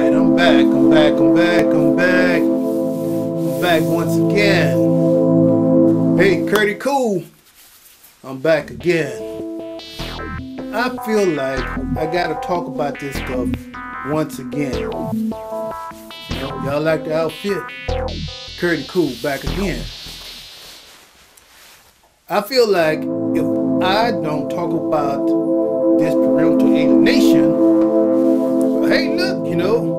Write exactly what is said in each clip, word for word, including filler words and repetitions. right, I'm back, I'm back, I'm back, I'm back. I'm back once again. Hey, Curtie Cool, I'm back again. I feel like I gotta talk about this stuff once again. Y'all like the outfit? Curtie Cool, back again. I feel like if I don't talk about this parental alienation, hey, look, you know,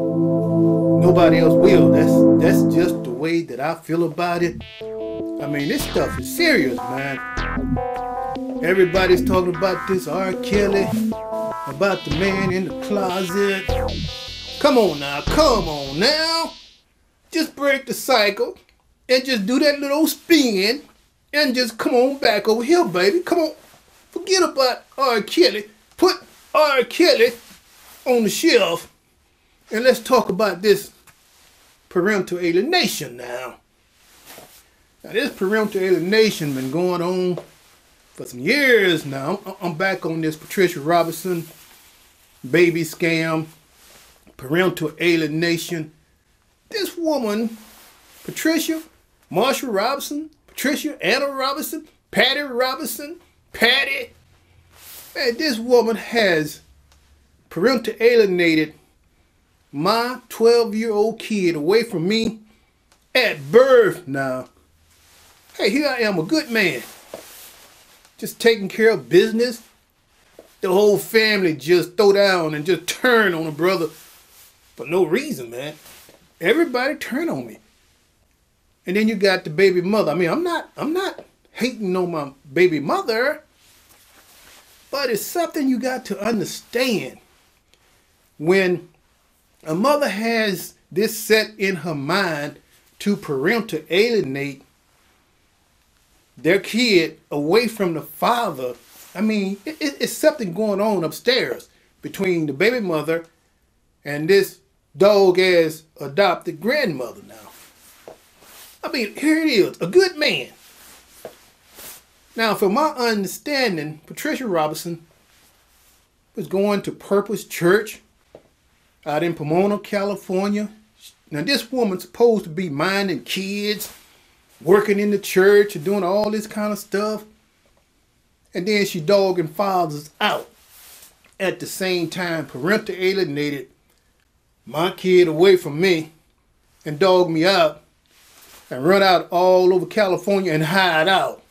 nobody else will. That's that's just the way that I feel about it. I mean, this stuff is serious, man. Everybody's talking about this R. Kelly, about the man in the closet. Come on now, come on now. Just break the cycle and just do that little spin. And just come on back over here, baby. Come on. Forget about R. Kelly. Put R. Kelly on the shelf. And let's talk about this parental alienation now. Now, this parental alienation been going on for some years now. I'm back on this Patricia Robinson baby scam, parental alienation. This woman, Patricia Marshall Robinson, Patricia Anna Robinson, Patty Robinson, Patty. Man, this woman has parental alienated my twelve-year-old kid away from me at birth now. Hey, here I am, a good man, just taking care of business. The whole family just throw down and just turn on a brother for no reason, man. Everybody turn on me. And then you got the baby mother. I mean, I'm not, I'm not hating on my baby mother, but it's something you got to understand. When a mother has this set in her mind to parental alienate their kid away from the father, I mean, it, it, it's something going on upstairs between the baby mother and this dog-ass adopted grandmother now. I mean, here it is, a good man. Now, from my understanding, Patricia Robinson was going to Purpose Church out in Pomona, California. Now, this woman's supposed to be minding kids, working in the church, and doing all this kind of stuff. And then she dogging fathers out. At the same time, parental alienated my kid away from me and dogged me out. And run out all over California and hide out.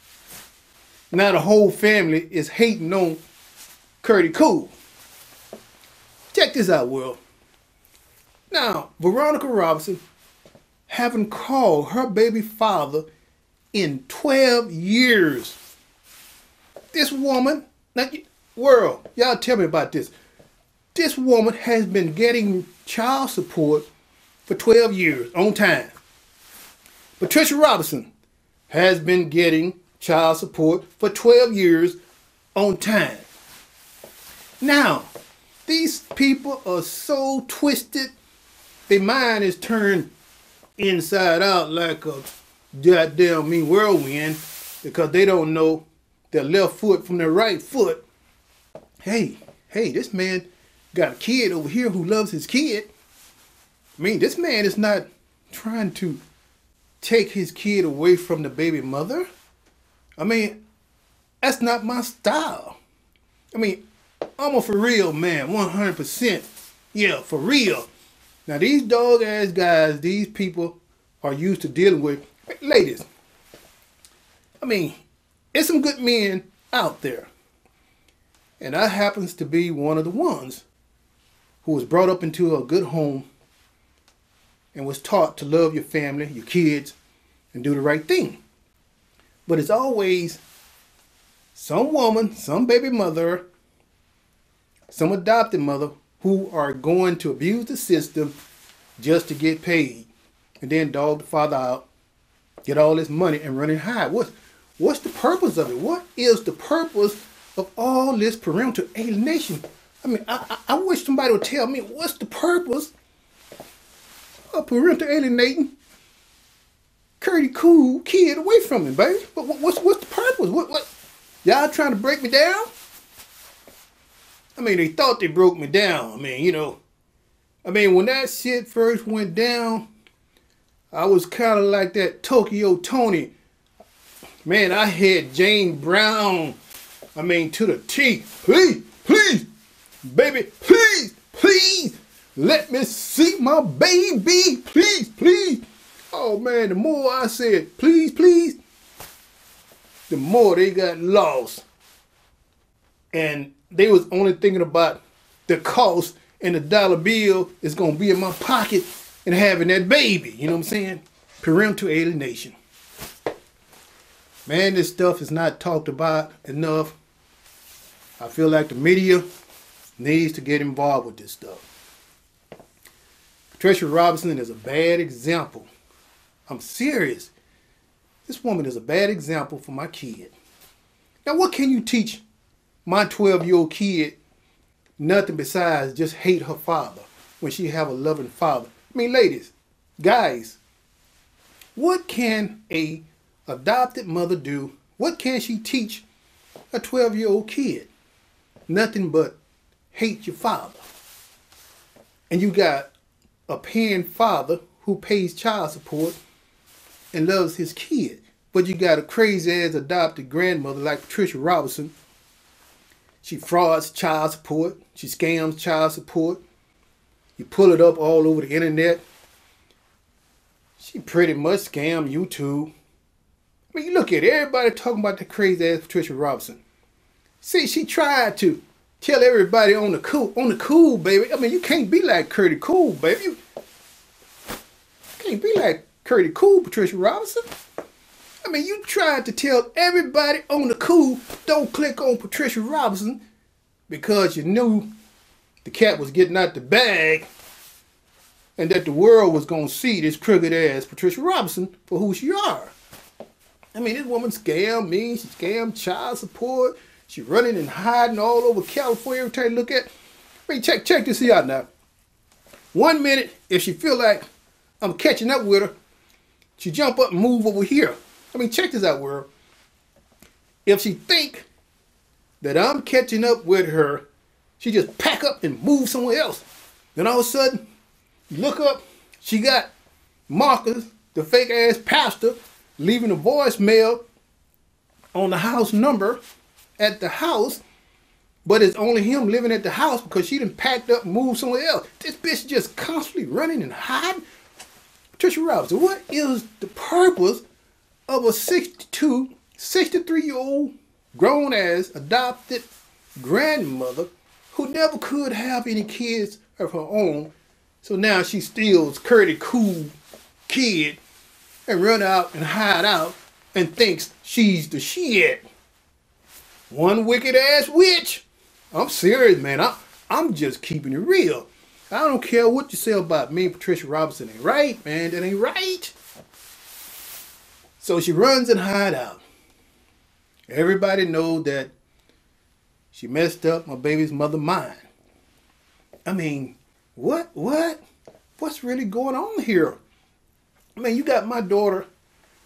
Now the whole family is hating on Curtie Cool. Check this out, world. Now, Veronica Robinson haven't called her baby father in twelve years. This woman, now, world, y'all tell me about this. This woman has been getting child support for twelve years on time. Patricia Robinson has been getting child support for twelve years on time. Now, these people are so twisted. Their mind is turned inside out like a goddamn mean whirlwind because they don't know their left foot from their right foot. Hey, hey, this man got a kid over here who loves his kid. I mean, this man is not trying to take his kid away from the baby mother. I mean, that's not my style. I mean, I'm a for real man, one hundred percent. Yeah, for real. Now, these dog ass guys, these people are used to dealing with ladies. I mean, it's some good men out there. And I happens to be one of the ones who was brought up into a good home and was taught to love your family, your kids, and do the right thing. But it's always some woman, some baby mother, some adopted mother who are going to abuse the system just to get paid and then dog the father out, get all this money and run and hide. What's, what's the purpose of it? What is the purpose of all this parental alienation? I mean, I, I, I wish somebody would tell me what's the purpose a parental alienating Curtie Cool kid away from me, baby. What, what, what's, what's the purpose? What, what? Y'all trying to break me down? I mean, they thought they broke me down. I mean, you know, I mean, when that shit first went down, I was kind of like that Tokyo Tony. Man, I had Jane Brown, I mean, to the T. Please, please, baby, please, please, let me see my baby, please, please. Oh, man, the more I said, please, please, the more they got lost. And they was only thinking about the cost and the dollar bill is going to be in my pocket and having that baby. You know what I'm saying? Parental alienation. Man, this stuff is not talked about enough. I feel like the media needs to get involved with this stuff. Patricia Robinson is a bad example. I'm serious. This woman is a bad example for my kid. Now, what can you teach my twelve-year-old kid? Nothing besides just hate her father when she have a loving father. I mean, ladies, guys, what can a adopted mother do? What can she teach a twelve-year-old kid? Nothing but hate your father. And you got a paying father who pays child support and loves his kid. But you got a crazy-ass adopted grandmother like Patricia Robinson. She frauds child support. She scams child support. You pull it up all over the internet. She pretty much scammed YouTube. I mean, you look at it, everybody talking about the crazy ass Patricia Robinson. See, she tried to tell everybody on the cool, on the cool, baby. I mean, you can't be like Curtie Cool, baby. You can't be like Curtie Cool, Patricia Robinson. I mean, you tried to tell everybody on the cool, don't click on Patricia Robinson because you knew the cat was getting out the bag and that the world was going to see this crooked-ass Patricia Robinson for who she are. I mean, this woman scammed me. She scammed child support. She running and hiding all over California every time you look at. I mean, check, check this out now. One minute, if she feel like I'm catching up with her, she jump up and move over here. I mean, check this out, world. If she think that I'm catching up with her, she just pack up and move somewhere else. Then all of a sudden, you look up, she got Marcus, the fake-ass pastor, leaving a voicemail on the house number at the house, but it's only him living at the house because she done packed up and moved somewhere else. This bitch just constantly running and hiding. Patricia Robinson, what is the purpose of a sixty-two, sixty-three-year-old grown-ass adopted grandmother who never could have any kids of her own? So now she steals Curtie Cool kid and run out and hide out and thinks she's the shit. One wicked-ass witch. I'm serious, man. I, I'm just keeping it real. I don't care what you say about me and Patricia Robinson. Ain't right, man. That ain't right. So she runs and hide out. Everybody knows that she messed up my baby's mother mind. I mean, what, what? What's really going on here? I mean, you got my daughter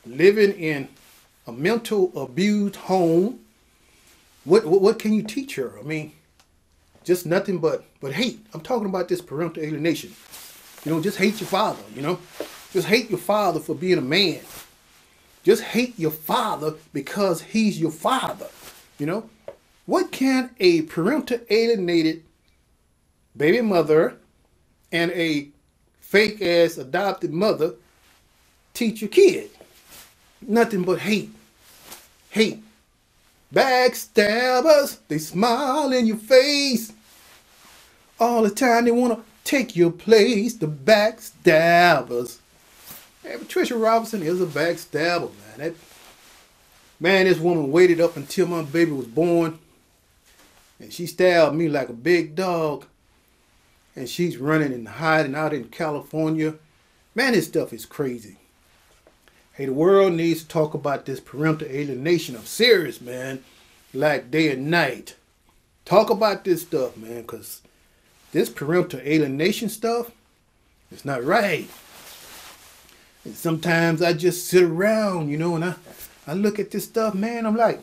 living in a mental abused home. What, what, what can you teach her? I mean, just nothing but, but hate. I'm talking about this parental alienation. You know, just hate your father, you know? Just hate your father for being a man. Just hate your father because he's your father, you know? What can a parental alienated baby mother and a fake-ass adopted mother teach your kid? Nothing but hate. Hate. Backstabbers, they smile in your face. All the time they want to take your place, the backstabbers. Hey, Patricia Robinson is a backstabber, man. That, man, this woman waited up until my baby was born, and she stabbed me like a big dog, and she's running and hiding out in California. Man, this stuff is crazy. Hey, the world needs to talk about this parental alienation. I'm serious, man, like day and night. Talk about this stuff, man, because this parental alienation stuff is not right. And sometimes I just sit around, you know, and I, I look at this stuff, man, I'm like,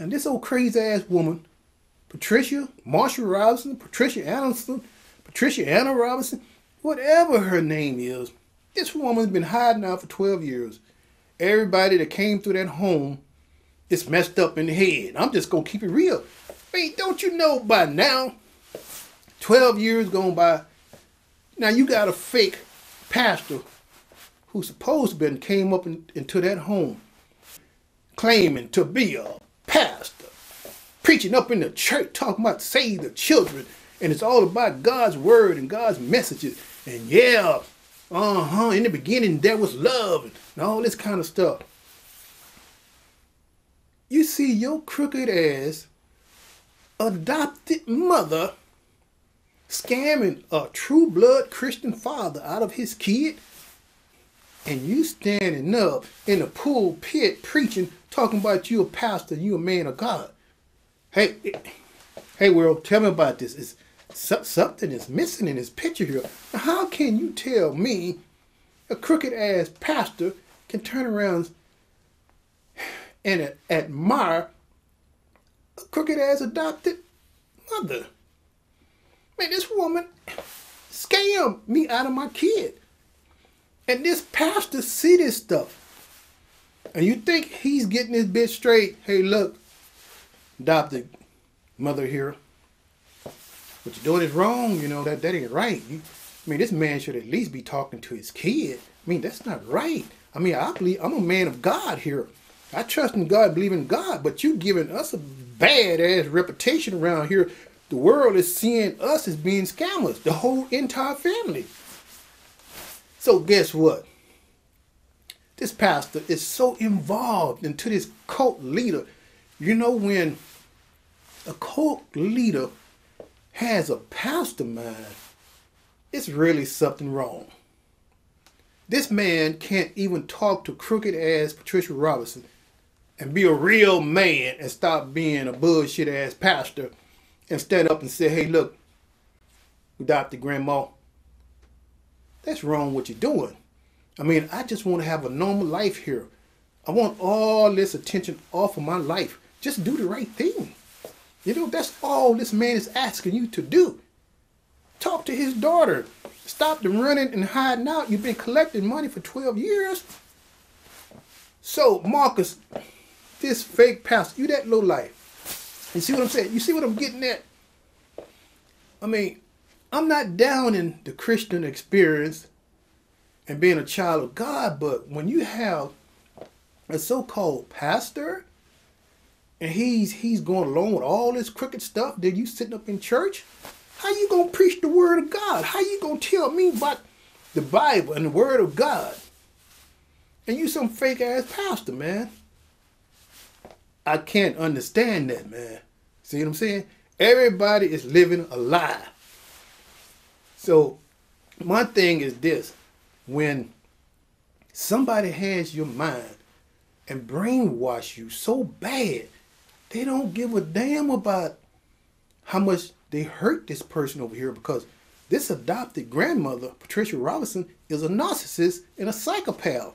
and this old crazy ass woman, Patricia Marshall Robinson, Patricia Anna Patricia Anna Robinson, whatever her name is, this woman's been hiding out for twelve years. Everybody that came through that home is messed up in the head. I'm just going to keep it real. Hey, don't you know by now, twelve years gone by, now you got a fake pastor who supposed to been came up in, into that home claiming to be a pastor, preaching up in the church, talking about save the children, and it's all about God's word and God's messages, and yeah, uh-huh, in the beginning there was love, and all this kind of stuff. You see, your crooked ass adopted mother scamming a true blood Christian father out of his kid, and you standing up in the pulpit preaching, talking about you a pastor, you a man of God. Hey, hey world, tell me about this. It's, something is missing in this picture here. Now, how can you tell me a crooked-ass pastor can turn around and admire a crooked-ass adopted mother? Man, this woman scammed me out of my kid. And this pastor see this stuff. And you think he's getting this bitch straight. Hey, look, adopted mother here, what you're doing is wrong, you know, that, that ain't right. You, I mean, this man should at least be talking to his kid. I mean, that's not right. I mean, I believe, I'm a man of God here. I trust in God, believe in God, but you giving us a bad-ass reputation around here. The world is seeing us as being scammers, the whole entire family. So guess what? This pastor is so involved into this cult leader. You know, when a cult leader has a pastor mind, it's really something wrong. This man can't even talk to crooked-ass Patricia Robinson and be a real man and stop being a bullshit-ass pastor and stand up and say, hey, look, adopted grandma, that's wrong what you're doing. I mean, I just want to have a normal life here. I want all this attention off of my life. Just do the right thing. You know, that's all this man is asking you to do. Talk to his daughter. Stop the running and hiding out. You've been collecting money for twelve years. So, Marcus, this fake pastor, you that low life. You see what I'm saying? You see what I'm getting at? I mean, I'm not downing the Christian experience and being a child of God, but when you have a so-called pastor and he's he's going along with all this crooked stuff, then you sitting up in church, how you gonna preach the word of God? How you gonna tell me about the Bible and the word of God? And you some fake ass pastor, man. I can't understand that, man. See what I'm saying? Everybody is living a lie. So my thing is this: when somebody has your mind and brainwash you so bad, they don't give a damn about how much they hurt this person over here, because this adopted grandmother, Patricia Robinson, is a narcissist and a psychopath.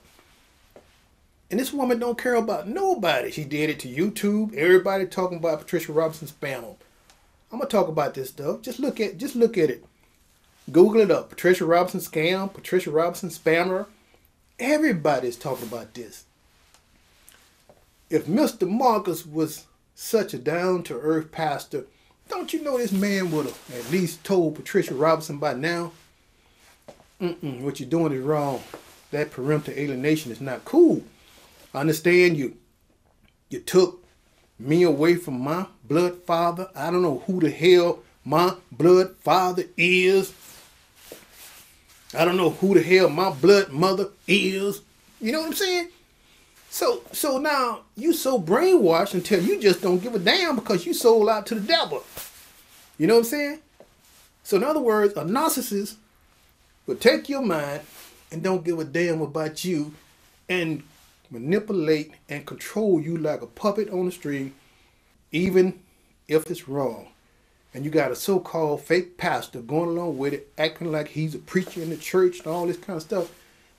And this woman don't care about nobody. She did it to YouTube. Everybody talking about Patricia Robinson spam them. I'm gonna talk about this stuff. Just look at, just look at it. Google it up. Patricia Robinson scam, Patricia Robinson spammer. Everybody's talking about this. If Mister Marcus was such a down-to-earth pastor, don't you know this man would have at least told Patricia Robinson by now, mm-mm, what you're doing is wrong. That parental alienation is not cool. I understand you. You took me away from my blood father. I don't know who the hell my blood father is. I don't know who the hell my blood mother is. You know what I'm saying? So, so now you so brainwashed until you just don't give a damn because you sold out to the devil. You know what I'm saying? So in other words, a narcissist will take your mind and don't give a damn about you and manipulate and control you like a puppet on a string, even if it's wrong. And you got a so-called fake pastor going along with it, acting like he's a preacher in the church and all this kind of stuff.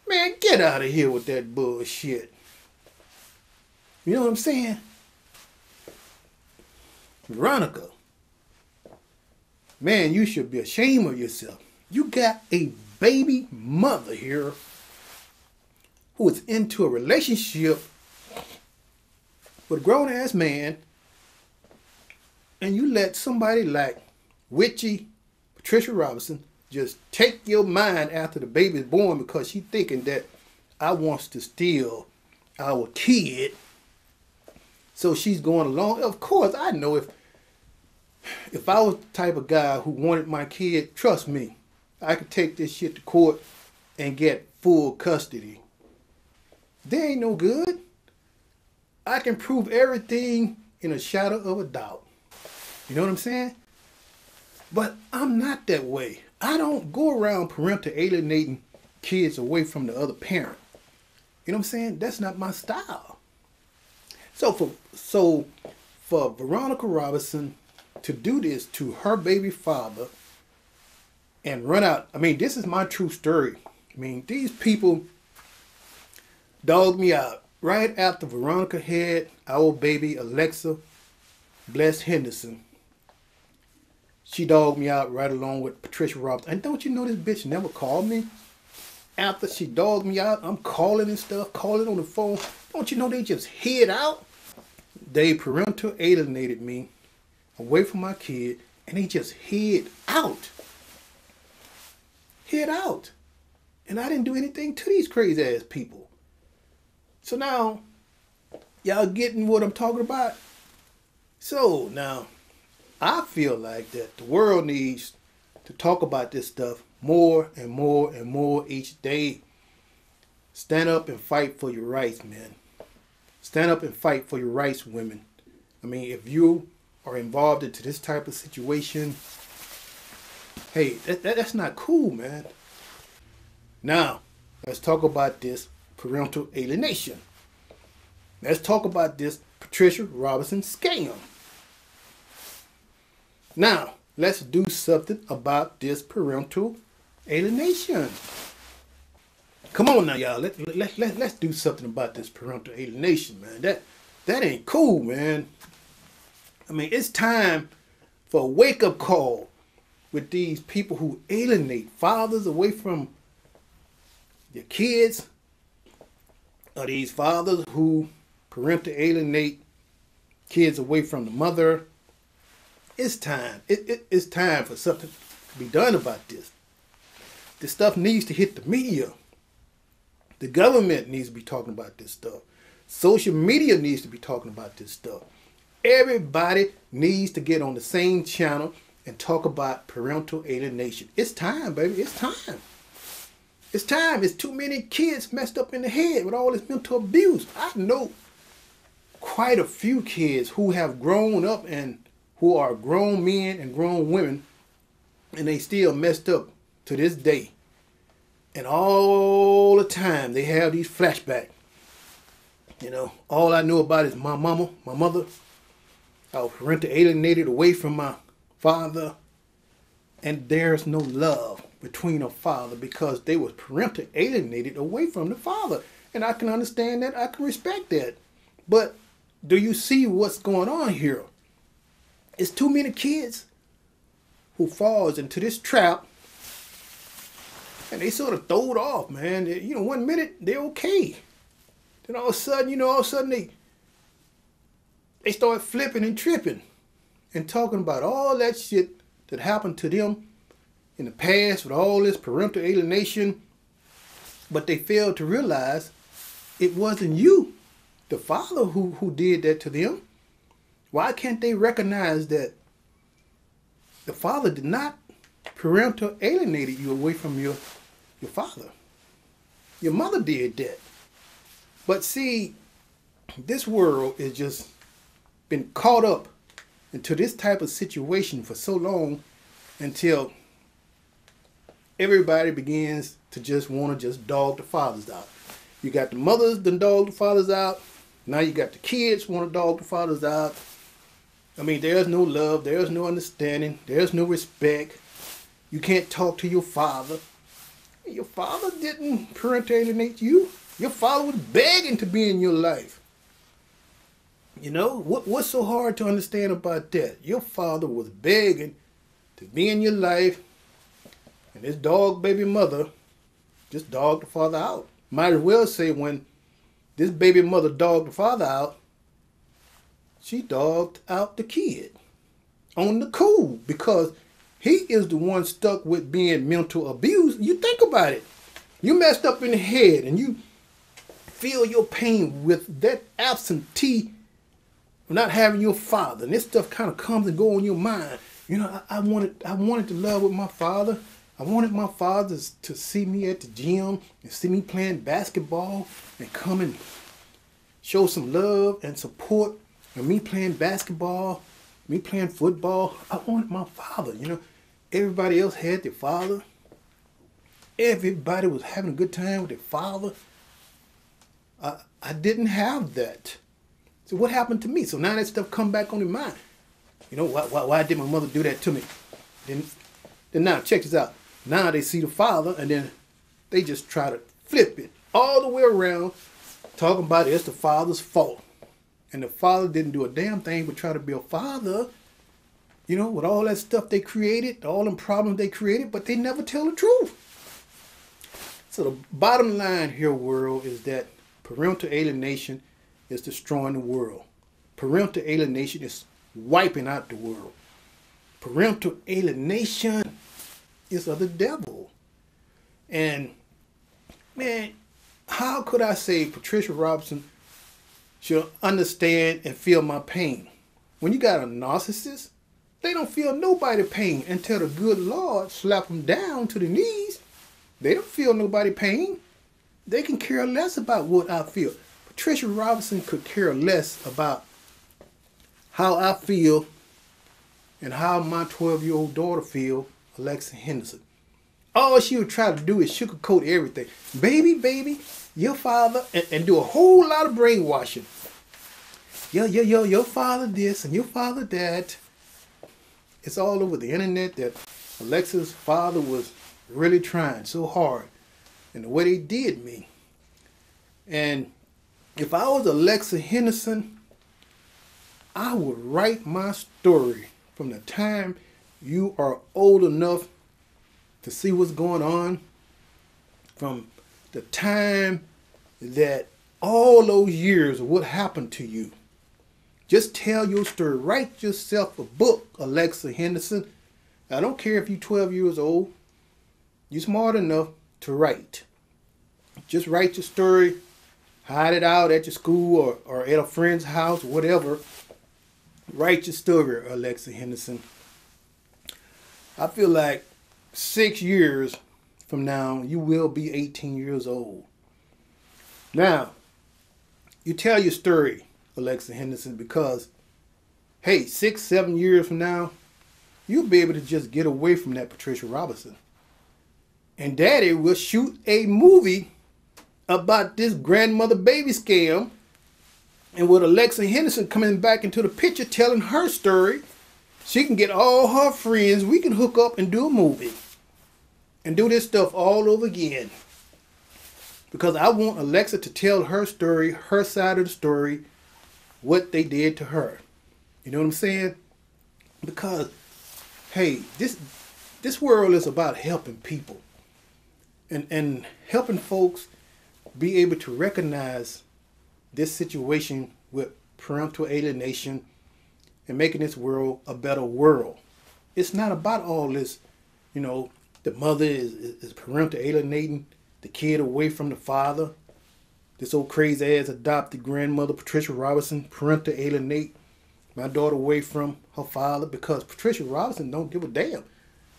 Man, get out of here with that bullshit. You know what I'm saying? Veronica Man, you should be ashamed of yourself. You got a baby mother here who is into a relationship with a grown-ass man, and you let somebody like witchy Patricia Robinson just take your mind after the baby's born because she's thinking that I wants to steal our kid. So she's going along. Of course, I know if if I was the type of guy who wanted my kid, trust me, I could take this shit to court and get full custody. They ain't no good. I can prove everything in a shadow of a doubt. You know what I'm saying? But I'm not that way. I don't go around parental alienating kids away from the other parent. You know what I'm saying? That's not my style. So for so for Veronica Robinson to do this to her baby father and run out, I mean, this is my true story. I mean, these people dogged me out right after Veronica had our baby Alexa Bless Henderson. She dogged me out right along with Patricia Robinson. And don't you know this bitch never called me? After she dogged me out, I'm calling and stuff, calling on the phone. Don't you know they just head out? They parental alienated me away from my kid, and they just head out. Head out. And I didn't do anything to these crazy ass people. So now, y'all getting what I'm talking about? So now, I feel like that the world needs to talk about this stuff more and more and more each day. Stand up and fight for your rights, men. Stand up and fight for your rights, women. I mean, if you are involved into this type of situation, hey, that, that, that's not cool, man. Now, let's talk about this parental alienation. Let's talk about this Patricia Robinson scam. Now, let's do something about this parental alienation. Come on now, y'all. Let, let, let, let's do something about this parental alienation, man. That, that ain't cool, man. I mean, it's time for a wake-up call with these people who alienate fathers away from their kids, or these fathers who parental alienate kids away from the mother. It's time. It, it, it's time for something to be done about this. This stuff needs to hit the media. The government needs to be talking about this stuff. Social media needs to be talking about this stuff. Everybody needs to get on the same channel and talk about parental alienation. It's time, baby. It's time. It's time. It's too many kids messed up in the head with all this mental abuse. I know quite a few kids who have grown up and who are grown men and grown women, and they still messed up to this day. And all the time they have these flashbacks. You know, all I know about is my mama, my mother. I was parental alienated away from my father. And there's no love between a father because they was parental alienated away from the father. And I can understand that. I can respect that. But do you see what's going on here? It's too many kids who falls into this trap, and they sort of throw it off, man. They, you know, one minute they're okay, then all of a sudden, you know, all of a sudden they they start flipping and tripping, and talking about all that shit that happened to them in the past with all this parental alienation, but they failed to realize it wasn't you, the father, who who did that to them. Why can't they recognize that the father did not parental alienated you away from your, your father? Your mother did that. But see, this world has just been caught up into this type of situation for so long until everybody begins to just want to just dog the fathers out. You got the mothers that dog the fathers out. Now you got the kids want to dog the fathers out. I mean, there's no love, there's no understanding, there's no respect. You can't talk to your father. Your father didn't parental alienate you. Your father was begging to be in your life. You know, what, what's so hard to understand about that? Your father was begging to be in your life, and this dog baby mother just dogged the father out. Might as well say when this baby mother dogged the father out, she dogged out the kid on the cool, because he is the one stuck with being mental abused. You think about it. You messed up in the head and you feel your pain with that absentee, not having your father. And this stuff kind of comes and goes in your mind. You know, I, I wanted I wanted to love with my father. I wanted my father to see me at the gym and see me playing basketball and come and show some love and support. And me playing basketball, me playing football, I wanted my father, you know. Everybody else had their father. Everybody was having a good time with their father. I, I didn't have that. So what happened to me? So now that stuff come back on your mind. You know, why, why, why did my mother do that to me? Then, then now, check this out. Now they see the father, and then they just try to flip it all the way around, talking about it's the father's fault. And the father didn't do a damn thing but try to be a father, you know, with all that stuff they created, all them problems they created, but they never tell the truth. So the bottom line here, world, is that parental alienation is destroying the world. Parental alienation is wiping out the world. Parental alienation is of the devil. And, man, how could I say Patricia Robinson should understand and feel my pain? When you got a narcissist, they don't feel nobody's pain until the good Lord slap them down to the knees. They don't feel nobody's pain. They can care less about what I feel. Patricia Robinson could care less about how I feel and how my twelve-year-old daughter feel, Alexa Henderson. All she would try to do is sugarcoat everything. Baby, baby, your father, and, and do a whole lot of brainwashing. Yo, yo, yo, your father this and your father that. It's all over the internet that Alexa's father was really trying so hard, and the way they did me. And if I was Alexa Henderson, I would write my story from the time you are old enough to see what's going on, from the time that all those years of what happened to you. Just tell your story. Write yourself a book, Alexa Henderson. I don't care if you're twelve years old. You're smart enough to write. Just write your story. Hide it out at your school or, or at a friend's house, whatever. Write your story, Alexa Henderson. I feel like six years from now, you will be eighteen years old. Now, you tell your story, Alexa Henderson, because, hey, six, seven years from now, you'll be able to just get away from that Patricia Robinson. And Daddy will shoot a movie about this grandmother baby scam, and with Alexa Henderson coming back into the picture telling her story, she can get all her friends, we can hook up and do a movie. And do this stuff all over again. Because I want Alexa to tell her story, her side of the story, what they did to her. You know what I'm saying? Because, hey, this this world is about helping people. And, and helping folks be able to recognize this situation with parental alienation and making this world a better world. It's not about all this, you know, the mother is, is, is parental alienating the kid away from the father. This old crazy ass adopted grandmother, Patricia Robinson, parental alienate my daughter away from her father, because Patricia Robinson don't give a damn.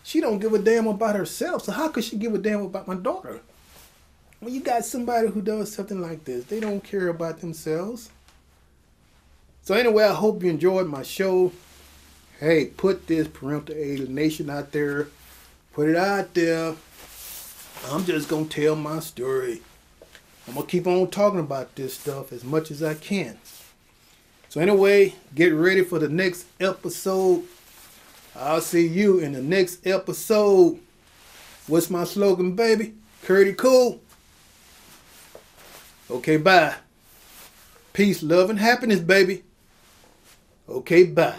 She don't give a damn about herself. So how could she give a damn about my daughter? When you got somebody who does something like this, they don't care about themselves. So anyway, I hope you enjoyed my show. Hey, put this parental alienation out there. Put it out there. I'm just going to tell my story. I'm going to keep on talking about this stuff as much as I can. So anyway, get ready for the next episode. I'll see you in the next episode. What's my slogan, baby? Curtie Cool. Okay, bye. Peace, love, and happiness, baby. Okay, bye.